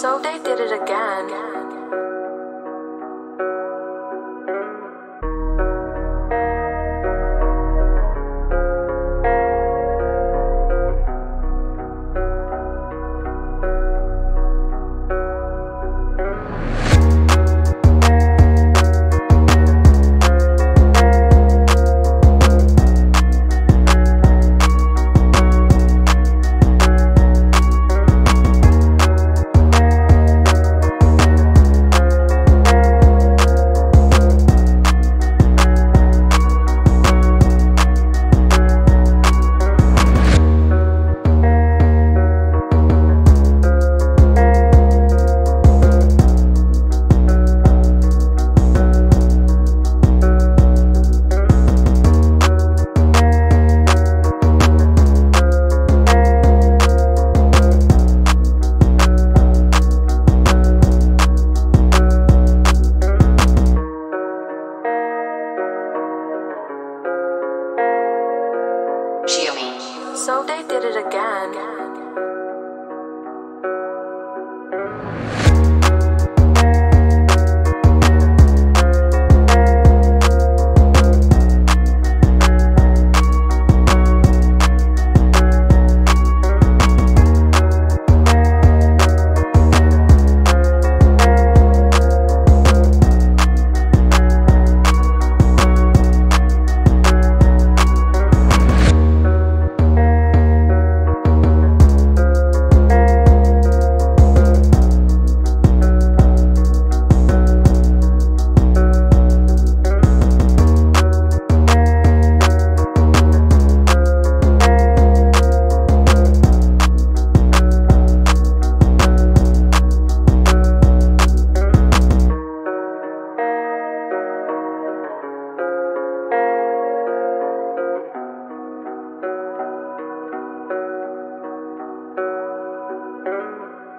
So they did it again. So they did it again.